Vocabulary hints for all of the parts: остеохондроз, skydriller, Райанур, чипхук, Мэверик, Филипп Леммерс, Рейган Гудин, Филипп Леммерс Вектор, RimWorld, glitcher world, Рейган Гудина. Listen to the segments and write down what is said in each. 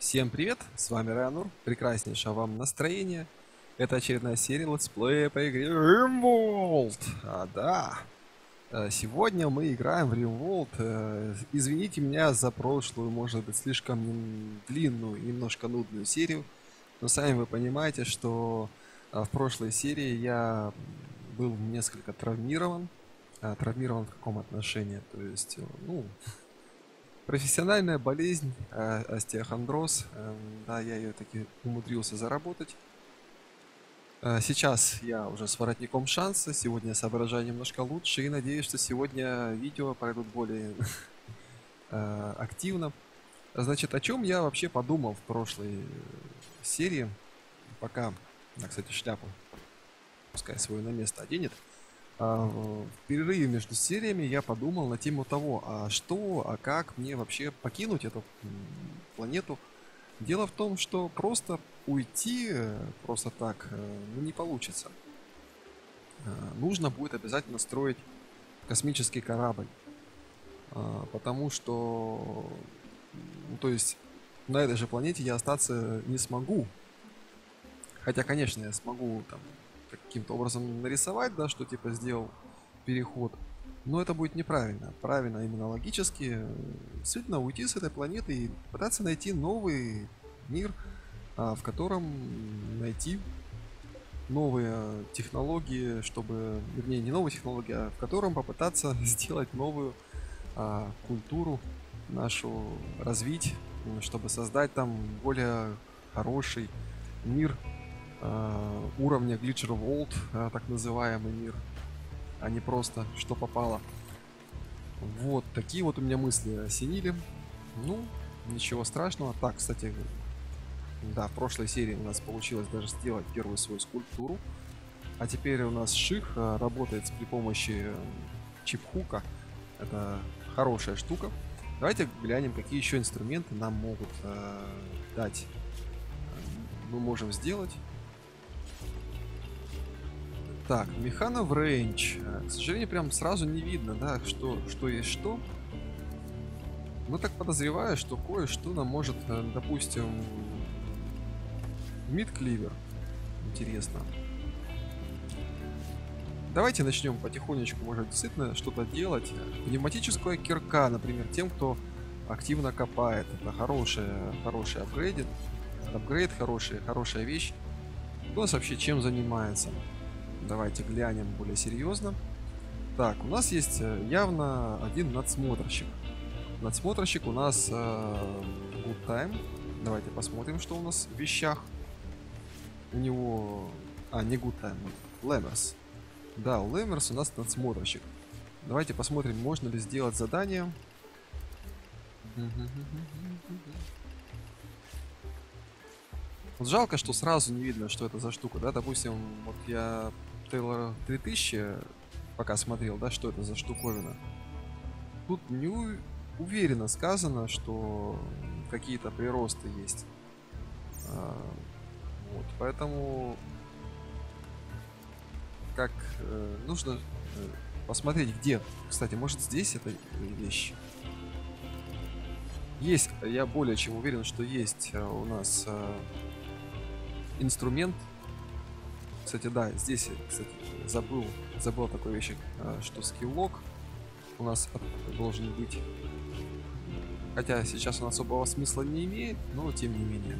Всем привет, с вами Райанур, прекраснейшего вам настроения. Это очередная серия летсплея по игре RimWorld. А да, сегодня мы играем в RimWorld. Извините меня за прошлую, может быть, слишком длинную, немножко нудную серию. Но сами вы понимаете, что в прошлой серии я был несколько травмирован. Травмирован в каком отношении? То есть, ну... Профессиональная болезнь, остеохондроз, да, я ее таки умудрился заработать. Сейчас я уже с воротником шанса, сегодня соображаю немножко лучше и надеюсь, что сегодня видео пройдут более активно. Значит, о чем я вообще подумал в прошлой серии, пока, да, кстати, шляпу пускай свою на место оденет. В перерыве между сериями я подумал на тему того, как мне вообще покинуть эту планету. Дело в том, что просто уйти просто так не получится. Нужно будет обязательно строить космический корабль, потому что, то есть, на этой же планете я остаться не смогу. Хотя, конечно, я смогу там каким-то образом нарисовать, да, что типа сделал переход, но это будет неправильно. Правильно именно логически действительно уйти с этой планеты и пытаться найти новый мир, в котором найти новые технологии, чтобы, вернее, не новые технологии, а в котором попытаться сделать новую культуру нашу, развить, чтобы создать там более хороший мир уровня glitcher world, так называемый мир, а не просто что попало. Вот такие вот у меня мысли осенили. Ну, ничего страшного. Так, кстати, да, в прошлой серии у нас получилось даже сделать первую свою скульптуру. А теперь у нас ших работает при помощи чипхука. Это хорошая штука. Давайте глянем, какие еще инструменты нам могут дать. Мы можем сделать. Так, механа в рейндж. К сожалению, прям сразу не видно, да, что есть что. Но так подозреваю, что кое-что нам может, допустим, мид-кливер. Интересно. Давайте начнем потихонечку, может, действительно что-то делать. Пневматическая кирка, например, тем, кто активно копает. Это хороший апгрейд, хорошая вещь. Кто нас вообще чем занимается? Давайте глянем более серьезно. Так, у нас есть явно один надсмотрщик. Надсмотрщик у нас good time. Давайте посмотрим, что у нас в вещах. У него... А, не good time, Леммерс. Да, у Леммерс у нас надсмотрщик. Давайте посмотрим, можно ли сделать задание. Вот жалко, что сразу не видно, что это за штука, да, допустим, вот я... Тейлора 3000 пока смотрел, да, что это за штуковина. Тут не уверенно сказано, что какие-то приросты есть. Вот, поэтому как нужно посмотреть, где. Кстати, может, здесь эта вещь есть. Я более чем уверен, что есть у нас инструмент. Кстати, да, здесь, кстати, забыл такой вещи, что скиллок у нас должен быть. Хотя сейчас он особого смысла не имеет, но тем не менее.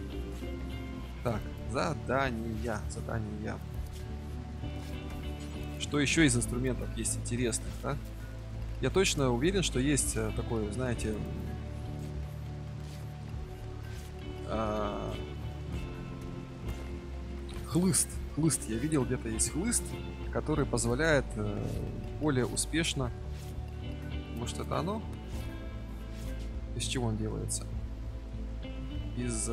Так, задания. Что еще из инструментов есть интересных, да? Я точно уверен, что есть такой, знаете, хлыст. Хлыст, я видел, где-то есть хлыст, который позволяет более успешно... Может, это оно? Из чего он делается? Из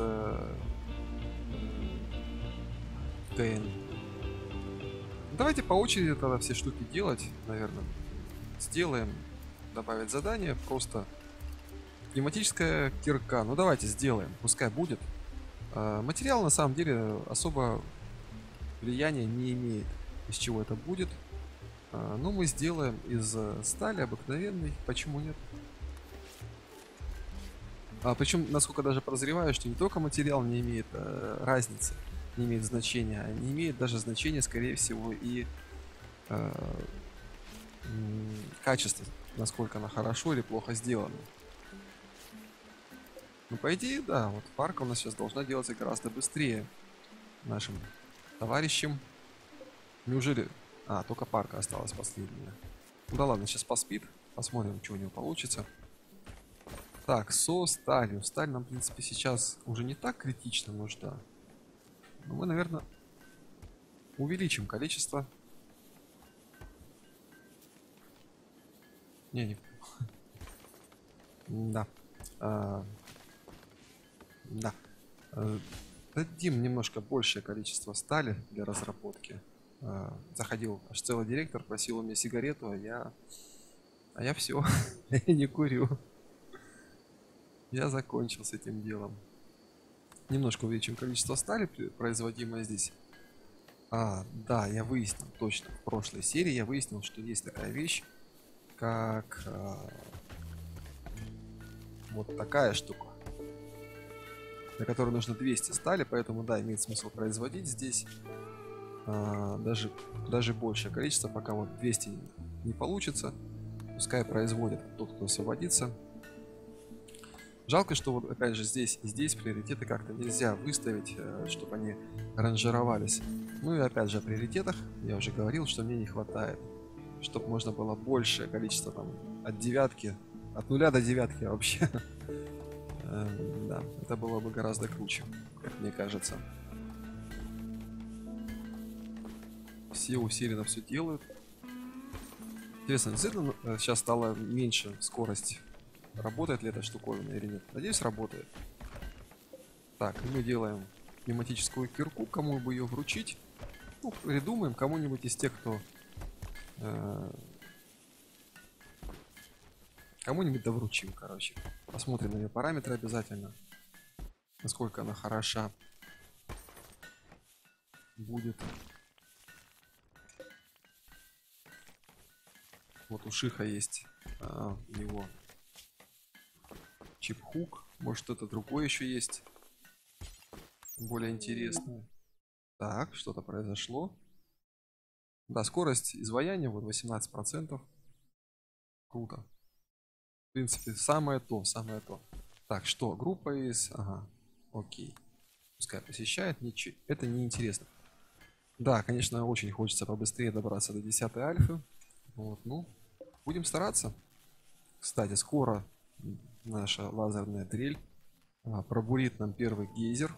КН. Давайте по очереди тогда все штуки делать, наверное. Сделаем. Добавить задание. Просто пневматическая кирка. Ну, давайте сделаем. Пускай будет. Материал, на самом деле, особо... влияния не имеет, из чего это будет. Но мы сделаем из стали обыкновенной. Почему нет? Причем, насколько даже прозреваю, что не только материал не имеет разницы, не имеет значения, а не имеет даже значения, скорее всего, и качество, насколько она хорошо или плохо сделана. Ну, по идее, да, вот парка у нас сейчас должна делаться гораздо быстрее нашим товарищам. Неужели... А, только парка осталась последняя. Ну да ладно, сейчас поспит. Посмотрим, что у него получится. Так, со сталью. Сталь нам, в принципе, сейчас уже не так критично нужна. Но мы, наверное, увеличим количество. Не. Да. Да. Дадим немножко большее количество стали для разработки. Заходил аж целый директор, просил у меня сигарету, а я все, я не курю. Я закончил с этим делом. Немножко увеличим количество стали, производимое здесь. Да, я выяснил, точно, в прошлой серии я выяснил, что есть такая вещь, как вот такая штука, на которую нужно 200 стали, поэтому, да, имеет смысл производить здесь даже большее количество. Пока вот 200 не получится, пускай производит тот, кто освободится. Жалко, что вот опять же здесь и здесь приоритеты как-то нельзя выставить, чтобы они ранжировались. Ну и опять же о приоритетах я уже говорил, что мне не хватает, чтобы можно было большее количество, там, от девятки, от 0 до 9 вообще. Да, это было бы гораздо круче, как мне кажется. Все усиленно все делают. Интересно, действительно сейчас стало меньше скорость. Работает ли эта штуковина или нет? Надеюсь, работает. Так, мы делаем пневматическую кирку. Кому бы ее вручить? Ну, придумаем кому-нибудь из тех, кто... Кому-нибудь довручим, короче. Посмотрим на ее параметры обязательно. Насколько она хороша будет. Вот у Шиха есть его чипхук. Может, что-то другое еще есть, более интересное. Так, что-то произошло. Да, скорость изваяния вот 18%. Круто. В принципе, самое то, самое то. Так, что? Группа из... Ага, окей. Пускай посещает, ничего. Это неинтересно. Да, конечно, очень хочется побыстрее добраться до 10-й альфы. Вот, ну, будем стараться. Кстати, скоро наша лазерная дрель пробурит нам первый гейзер.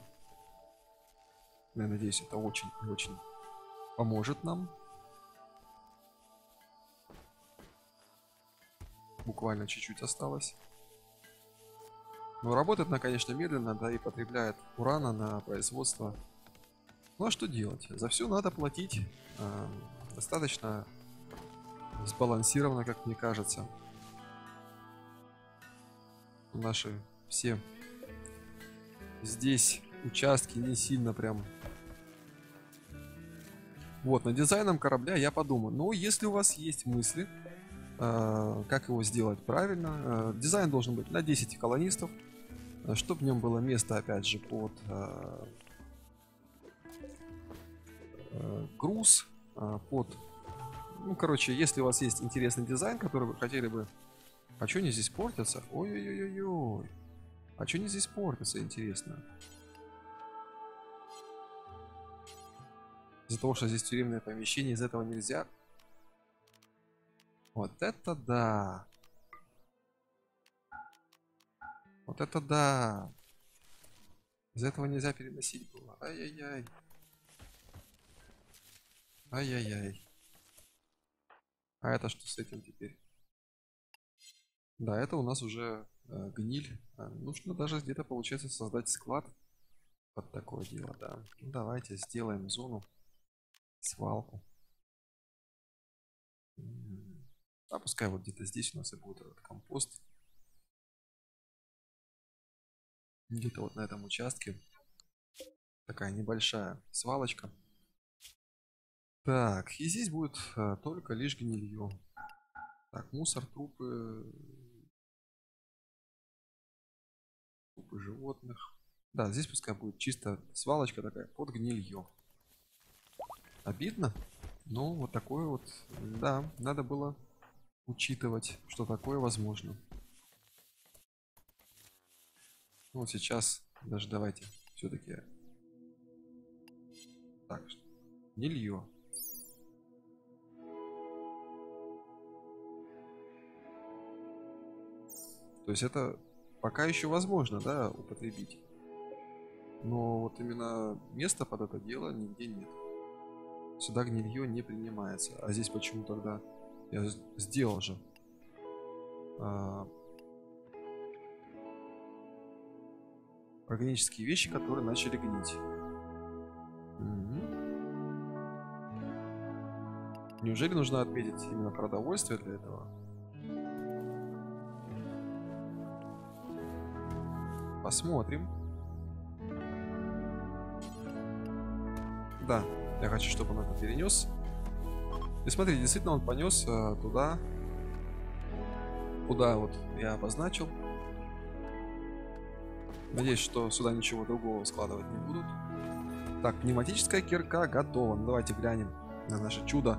Я надеюсь, это очень-очень поможет нам. Буквально чуть-чуть осталось. Но работает она, конечно, медленно, да, и потребляет урана на производство. Ну а что делать? За все надо платить. Достаточно сбалансировано, как мне кажется. Наши все здесь участки не сильно прям. Вот, над дизайном корабля я подумаю. Но если у вас есть мысли, как его сделать правильно. Дизайн должен быть на 10 колонистов, чтобы в нем было место, опять же, под груз, под... Ну, короче, если у вас есть интересный дизайн, который вы хотели бы... А что они здесь портятся? Ой-ой-ой-ой. А что они здесь портятся, интересно? Из-за того, что здесь тюремное помещение, из этого нельзя... Вот это да! Вот это да! Из этого нельзя переносить было. Ай-яй-яй. Ай-яй-яй. А это что с этим теперь? Да, это у нас уже гниль. Нужно даже где-то, получается, создать склад под такое дело, да. Ну, давайте сделаем зону, свалку. А пускай вот где-то здесь у нас и будет этот компост. Где-то вот на этом участке. Такая небольшая свалочка. Так, и здесь будет только лишь гнилье. Так, мусор, трупы. трупы животных. Да, здесь пускай будет чисто свалочка такая под гнилье. Обидно, но вот такое вот, да, надо было учитывать, что такое возможно. Ну, вот сейчас даже давайте все-таки. Так, гнилье. То есть это пока еще возможно, да, употребить. Но вот именно места под это дело нигде нет. Сюда гнилье не принимается. А здесь почему тогда? Я сделал же. Органические вещи, которые начали гнить. Угу. Неужели нужно отметить именно продовольствие для этого? Посмотрим. Да, я хочу, чтобы он это перенес. И смотри, действительно он понес туда, куда вот я обозначил. Надеюсь, что сюда ничего другого складывать не будут. Так, пневматическая кирка готова. Ну, давайте глянем на наше чудо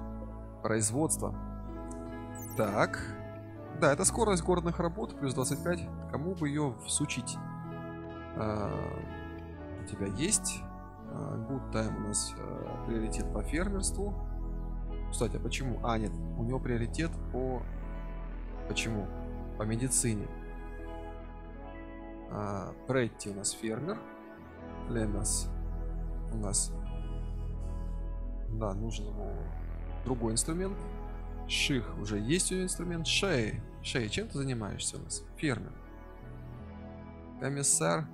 производства. Так. Да, это скорость горных работ, плюс 25. Кому бы ее всучить? У тебя есть. Good time у нас приоритет по фермерству. Кстати, а почему? А, нет, у него приоритет по... Почему? По медицине. Претти у нас фермер. Леммерс у нас... Да, нужен ему другой инструмент. Ших уже есть у него инструмент. Шей. Шей, чем ты занимаешься у нас? Фермер. Комиссар.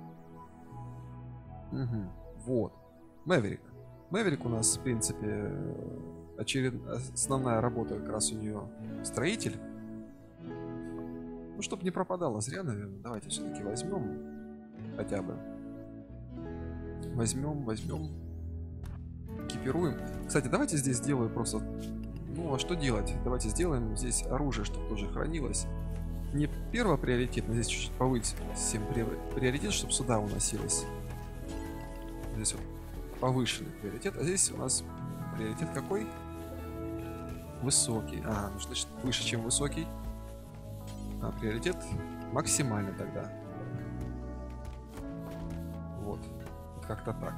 Угу. Вот. Мэверик. Мэверик у нас, в принципе, основная работа как раз у нее строитель. Ну, чтобы не пропадало зря, наверное, давайте все-таки возьмем. Хотя бы. Возьмем. Экипируем. Кстати, давайте здесь сделаю просто... Ну, а что делать? Давайте сделаем здесь оружие, чтобы тоже хранилось. Не первоприоритетно, здесь чуть-чуть повысить всем приоритет, чтобы сюда уносилось. Здесь вот повышенный приоритет, а здесь у нас приоритет какой? Высокий. А, ну значит выше, чем высокий. А приоритет максимальный тогда. Вот. Как-то так.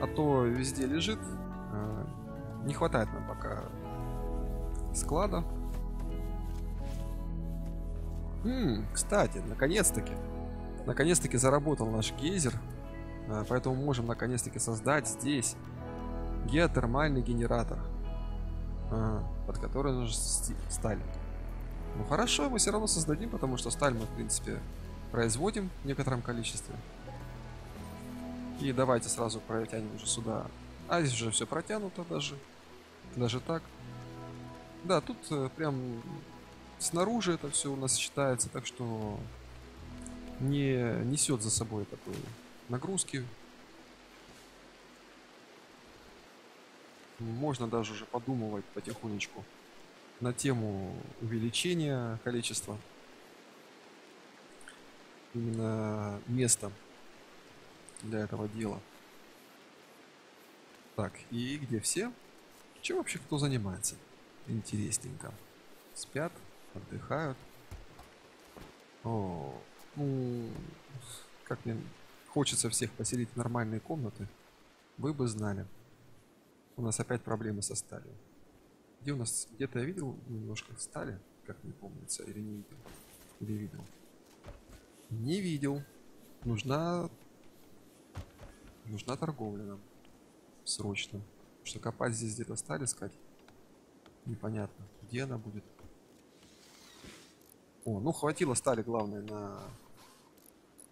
А то везде лежит. Не хватает нам пока склада. Кстати, наконец-таки заработал наш гейзер. Поэтому можем наконец-таки создать здесь геотермальный генератор, под который нужно сталь. Ну хорошо, мы все равно создадим, потому что сталь мы, в принципе, производим в некотором количестве. И давайте сразу протянем уже сюда. А здесь уже все протянуто даже. Даже так. Да, тут прям снаружи это все у нас считается, так что не несет за собой такую... нагрузки. Можно даже уже подумывать потихонечку на тему увеличения количества именно места для этого дела. Так, и где все? Чем вообще кто занимается? Интересненько. Спят, отдыхают. О, ну, как мне... Хочется всех поселить в нормальные комнаты. Вы бы знали. У нас опять проблемы со сталью. Где у нас? Где-то я видел немножко стали, как не помнится, или не видел. Или видел. Не видел. Нужна торговля нам. Срочно. Что копать здесь где-то сталь искать? Непонятно. Где она будет? О, ну хватило стали, главное, на...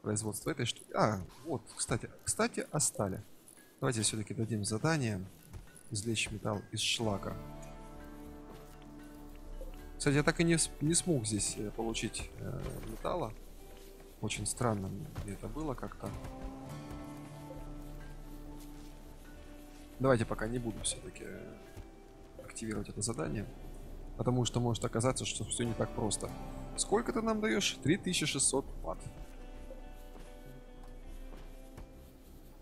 производство этой штуки. А, вот, кстати, о стали. Давайте все-таки дадим задание. Извлечь металл из шлака. Кстати, я так и не смог здесь получить металла. Очень странно мне это было как-то. Давайте пока не буду все-таки активировать это задание. Потому что может оказаться, что все не так просто. Сколько ты нам даешь? 3600 ватт.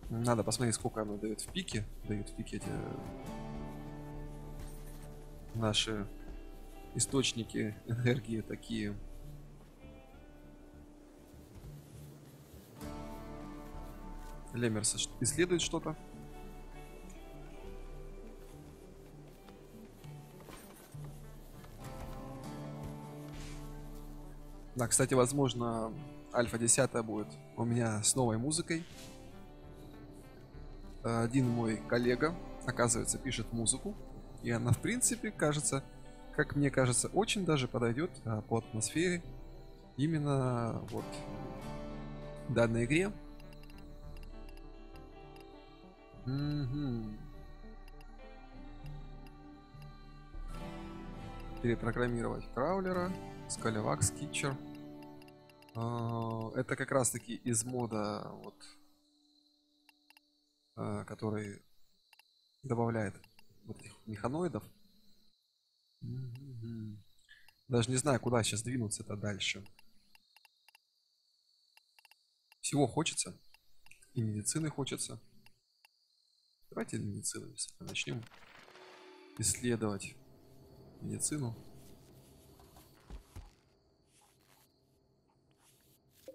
Надо посмотреть, сколько оно дает в пике. Дают в пике эти наши источники энергии такие. Леммерс исследует что-то. Да, кстати, возможно, альфа 10 будет у меня с новой музыкой. Один мой коллега, оказывается, пишет музыку. И она, в принципе, кажется, как мне кажется, очень даже подойдет по атмосфере именно вот данной игре. Угу. Перепрограммировать краулера. Скалевак, скитчер. Это как раз таки из мода, вот, который добавляет вот этих механоидов. Даже не знаю, куда сейчас двинуться-то дальше. Всего хочется. И медицины хочется. Давайте медицину начнем исследовать. Медицину.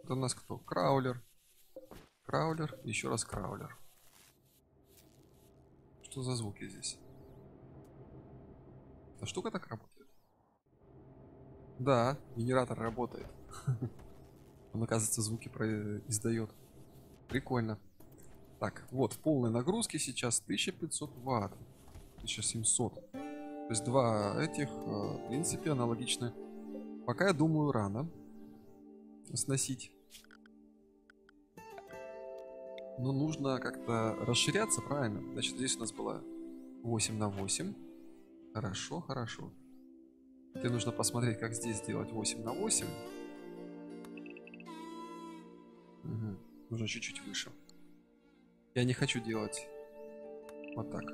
У нас кто? Краулер. Краулер. Еще раз краулер. Что за звуки здесь? Эта штука так работает? Да, генератор работает. Он, оказывается, звуки издает. Прикольно. Так, вот в полной нагрузке сейчас 1500 ватт. 1700. То есть два этих, в принципе, аналогичны. Пока, я думаю, рано сносить. Но нужно как-то расширяться, правильно? Значит, здесь у нас было 8 на 8. Хорошо, хорошо. Теперь нужно посмотреть, как здесь сделать 8 на 8. Угу. Нужно чуть-чуть выше. Я не хочу делать вот так.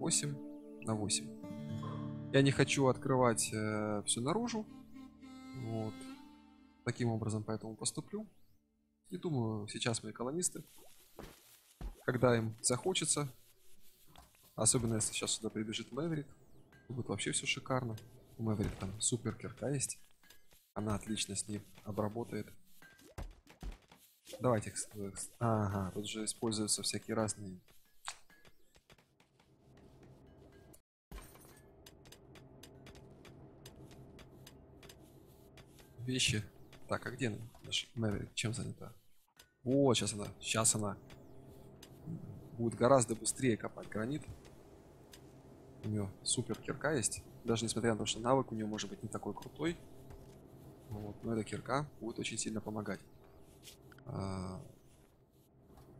8 на 8. Я не хочу открывать все наружу. Вот. Таким образом, поэтому поступлю. И думаю, сейчас мои колонисты, когда им захочется, особенно если сейчас сюда прибежит Мэверик, то будет вообще все шикарно. У Мэверик там супер кирка есть. Она отлично с ней обработает. Давайте. Ага, тут же используются всякие разные. Вещи. Так, а где наш Мэверик? Чем занята? О, сейчас она будет гораздо быстрее копать гранит. У нее супер кирка есть. Даже несмотря на то, что навык у нее может быть не такой крутой. Вот, но эта кирка будет очень сильно помогать.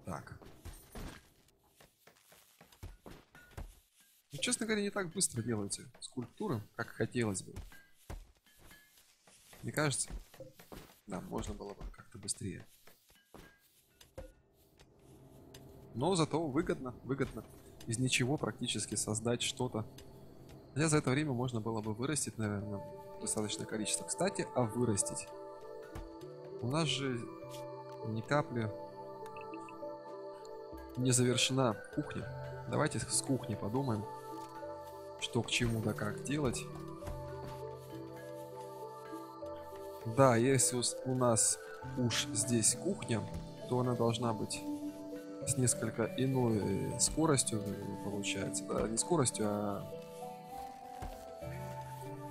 Так. Ну, честно говоря, не так быстро делаются скульптуры, как хотелось бы. Мне кажется, да, можно было бы как-то быстрее. Но зато выгодно из ничего практически создать что-то. Хотя за это время можно было бы вырастить, наверное, достаточное количество. Кстати, а вырастить? У нас же ни капли не завершена кухня. Давайте с кухни подумаем, что к чему да как делать. Да, если у нас уж здесь кухня, то она должна быть с несколько иной скоростью, получается. Да, не скоростью, а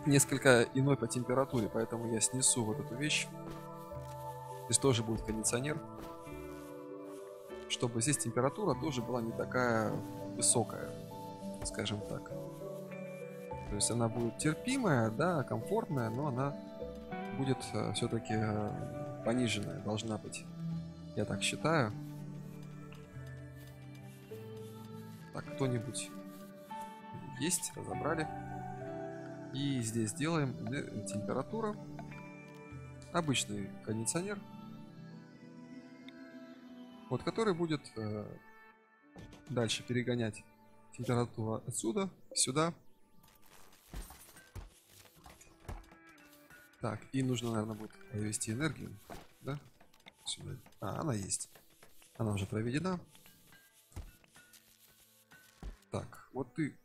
несколько иной по температуре. Поэтому я снесу вот эту вещь. Здесь тоже будет кондиционер. Чтобы здесь температура тоже была не такая высокая, скажем так. То есть она будет терпимая, да, комфортная, но она будет все-таки пониженная, должна быть. Я так считаю. Так, кто-нибудь есть? Разобрали. И здесь делаем температуру. Обычный кондиционер. Вот, который будет дальше перегонять температуру отсюда, сюда. Так, и нужно, наверное, будет провести энергию, да? Сюда. А, она есть. Она уже проведена. Так, вот ты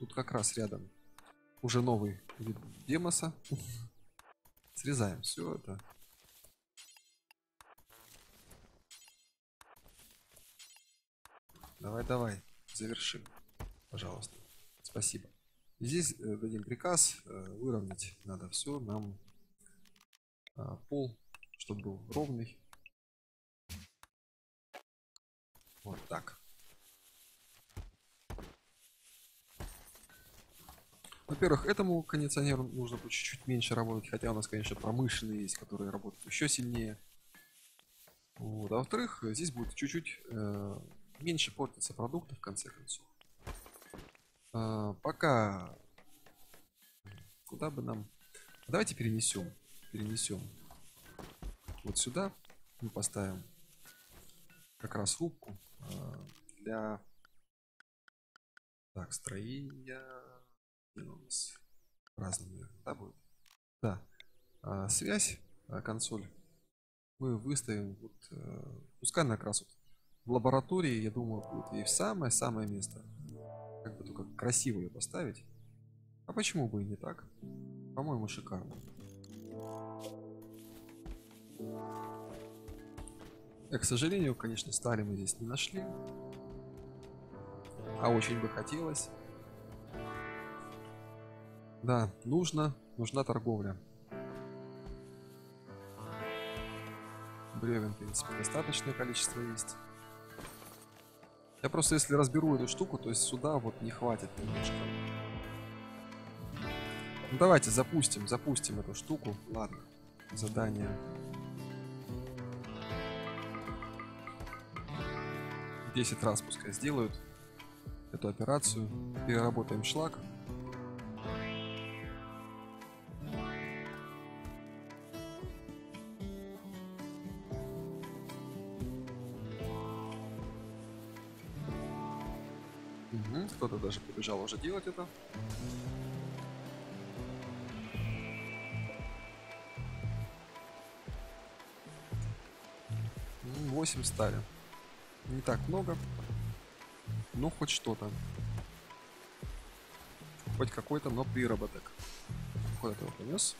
тут как раз рядом. Уже новый вид демоса. Срезаем все это. Давай, давай, завершим, пожалуйста. Спасибо. И здесь дадим приказ выровнять. Надо все нам пол, чтобы был ровный. Вот так. Во-первых, этому кондиционеру нужно чуть-чуть меньше работать, хотя у нас, конечно, промышленные есть, которые работают еще сильнее. Вот. А во-вторых, здесь будет чуть-чуть меньше портиться продукта, в конце концов. Пока... Куда бы нам... Давайте перенесем. Перенесем вот сюда. Мы поставим как раз рубку для... Так, строения... Разные, да, будет? Да. Связь, консоль мы выставим вот, пускай она как раз вот в лаборатории, я думаю, будет ей в самое место. Как бы только красиво ее поставить. А почему бы и не так? По-моему, шикарно. К сожалению, конечно, стали мы здесь не нашли. А очень бы хотелось. Да, нужна торговля. Бревен, в принципе, достаточное количество есть. Я просто, если разберу эту штуку, то есть сюда вот не хватит немножко. Ну, давайте запустим эту штуку. Ладно, задание. Десять раз пускай сделают эту операцию. Переработаем шлак. Кто-то даже побежал уже делать это. Восемь стали. Не так много. Но хоть что-то. Хоть какой-то, но приработок. Куда-то его понес.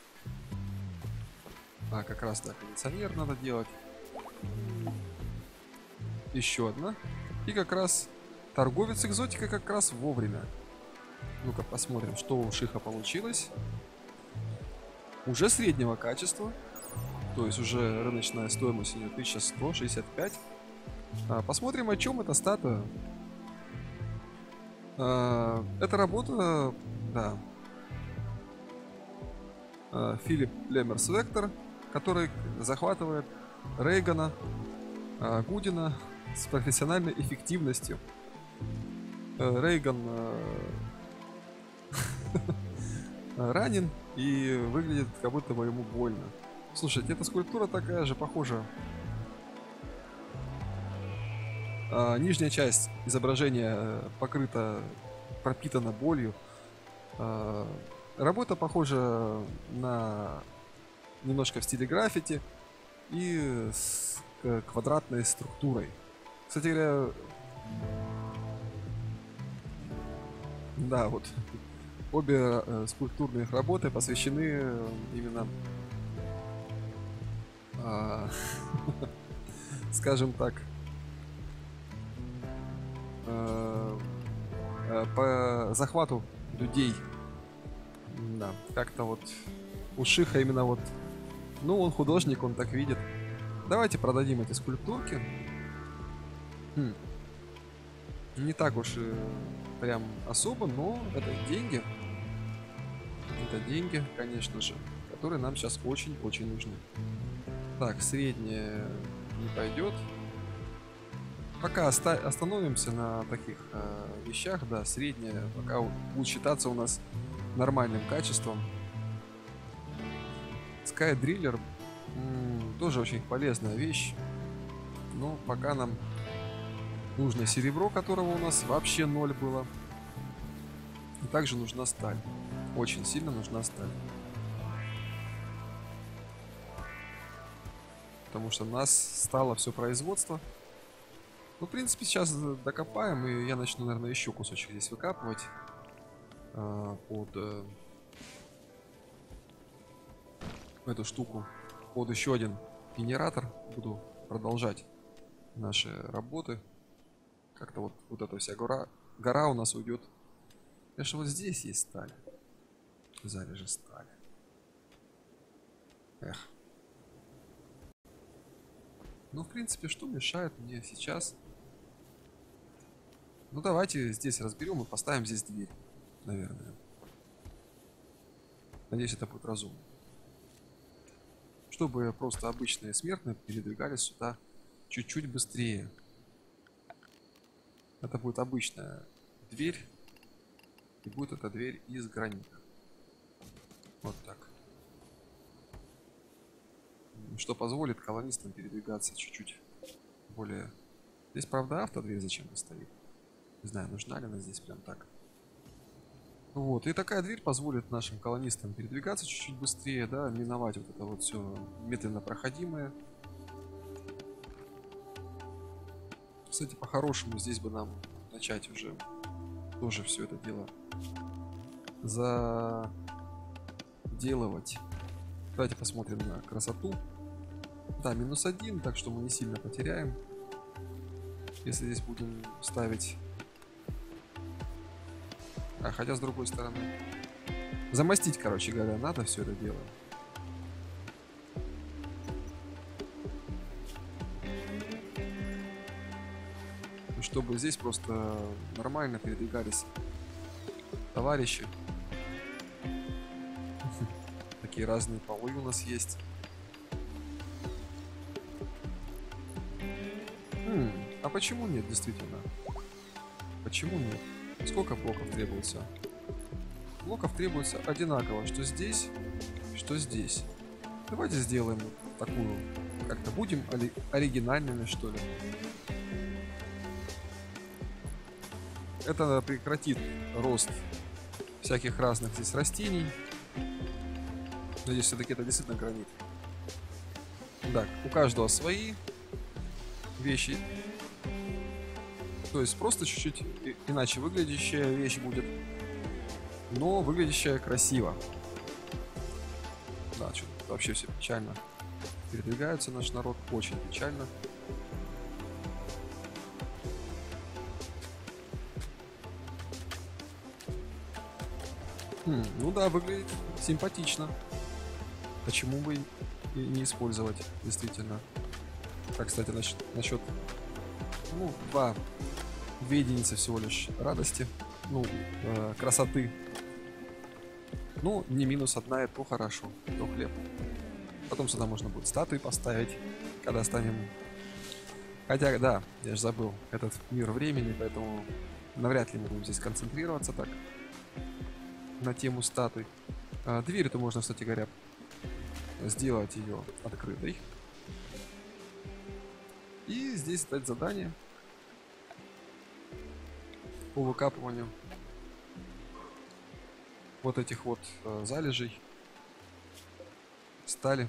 А, как раз, да, кондиционер надо делать. Еще одна. И как раз... Торговец экзотика как раз вовремя. Ну-ка посмотрим, что у Шиха получилось. Уже среднего качества. То есть уже рыночная стоимость у нее 1165. Посмотрим, о чем эта статуя. Эта работа, да. Филипп Леммерс Вектор, который захватывает Рейгана Гудина с профессиональной эффективностью. Рейган ранен и выглядит, как будто бы ему больно. Слушайте, эта скульптура такая же, похожа. Нижняя часть изображения пропитана болью. Работа похожа на... немножко в стиле граффити и с квадратной структурой. Кстати говоря... Да, вот обе скульптурные работы посвящены именно, скажем так, по захвату людей. Да, как-то вот у Шиха именно вот, ну, он художник, он так видит. Давайте продадим эти скульптурки. Не так уж и прям особо, но это деньги. Это деньги, конечно же, которые нам сейчас очень-очень нужны. Так, средняя не пойдет. Пока остановимся на таких вещах. Да, средняя пока будет считаться у нас нормальным качеством. Skydriller тоже очень полезная вещь. Но пока нам... нужно серебро, которого у нас вообще ноль было. И также нужна сталь. Очень сильно нужна сталь. Потому что у нас стало все производство. Ну, в принципе, сейчас докопаем, и я начну, наверное, еще кусочек здесь выкапывать. Под эту штуку. Под еще один генератор. Буду продолжать наши работы. Как-то вот эта вся гора у нас уйдет. Конечно, вот здесь есть сталь. Заряжи сталь. Эх. Ну, в принципе, что мешает мне сейчас? Ну, давайте здесь разберем и поставим здесь дверь. Наверное. Надеюсь, это будет разумно. Чтобы просто обычные смертные передвигались сюда чуть-чуть быстрее. Это будет обычная дверь. И будет эта дверь из гранита. Вот так. Что позволит колонистам передвигаться чуть-чуть более... Здесь, правда, автодверь зачем-то стоит. Не знаю, нужна ли она здесь прям так. Вот, и такая дверь позволит нашим колонистам передвигаться чуть-чуть быстрее, да, миновать вот это вот все медленно проходимое. Кстати, по-хорошему здесь бы нам начать уже тоже все это дело заделывать. Давайте посмотрим на красоту. Да, -1, так что мы не сильно потеряем, если здесь будем ставить... А, хотя с другой стороны. Замостить, короче говоря, надо все это дело. Чтобы здесь просто нормально передвигались товарищи. Такие разные полы у нас есть. А почему нет, действительно? Почему нет? Сколько блоков требуется? Блоков требуется одинаково, что здесь, что здесь. Давайте сделаем такую, как-то будем оригинальными, что ли. Это прекратит рост всяких разных здесь растений. Надеюсь, все-таки это действительно гранит. Так, у каждого свои вещи. То есть просто чуть-чуть иначе выглядящая вещь будет, но выглядящая красиво. Да, что-то вообще все печально. Передвигается наш народ очень печально. Ну да, выглядит симпатично. Почему бы и не использовать, действительно. Так, кстати, насчет... Ну, две единицы всего лишь радости, ну, красоты. Ну, не минус одна, и то хорошо, то хлеб. Потом сюда можно будет статуи поставить, когда станем... Хотя, да, я же забыл этот мир времени, поэтому навряд ли мы будем здесь концентрироваться так на тему статуй. Дверь-то можно, кстати говоря, сделать ее открытой. И здесь дать задание по выкапыванию вот этих вот залежей стали.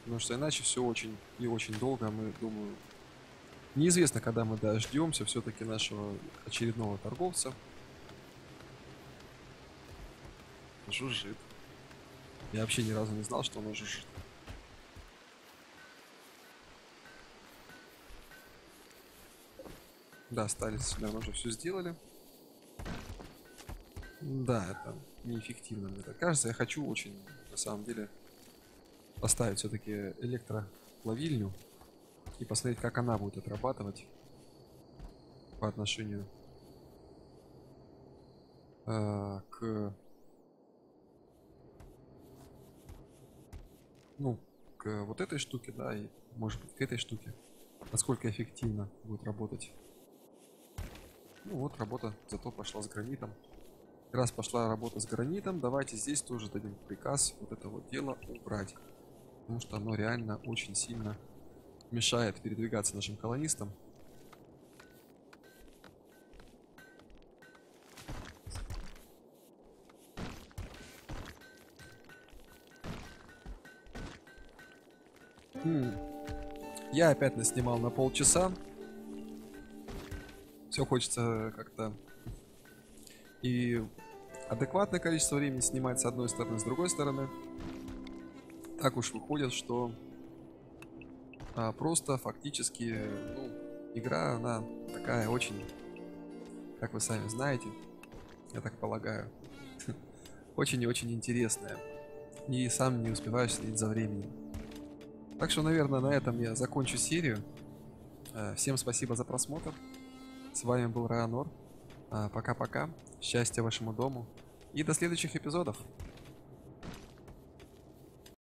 Потому что иначе все очень и очень долго, мы, думаю, неизвестно, когда мы дождемся все-таки нашего очередного торговца. Жужжит. Я вообще ни разу не знал, что он жужжит. Да, стали сюда, мы уже все сделали. Да, это неэффективно, мне так кажется. Я хочу очень, на самом деле, поставить все-таки электроплавильню и посмотреть, как она будет отрабатывать по отношению к вот этой штуке, да, и, может быть, к этой штуке. Насколько эффективно будет работать. Ну вот, работа зато пошла с гранитом. Раз пошла работа с гранитом, давайте здесь тоже дадим приказ вот это вот дело убрать. Потому что оно реально очень сильно мешает передвигаться нашим колонистам. Я опять наснимал на полчаса. Все хочется как-то и адекватное количество времени снимать с одной стороны, с другой стороны. Так уж выходит, что просто фактически, ну, игра, она такая очень, как вы сами знаете, я так полагаю, очень и очень интересная. И сам не успеваешь следить за временем. Так что, наверное, на этом я закончу серию. Всем спасибо за просмотр. С вами был Райанур. Пока-пока. Счастья вашему дому. И до следующих эпизодов.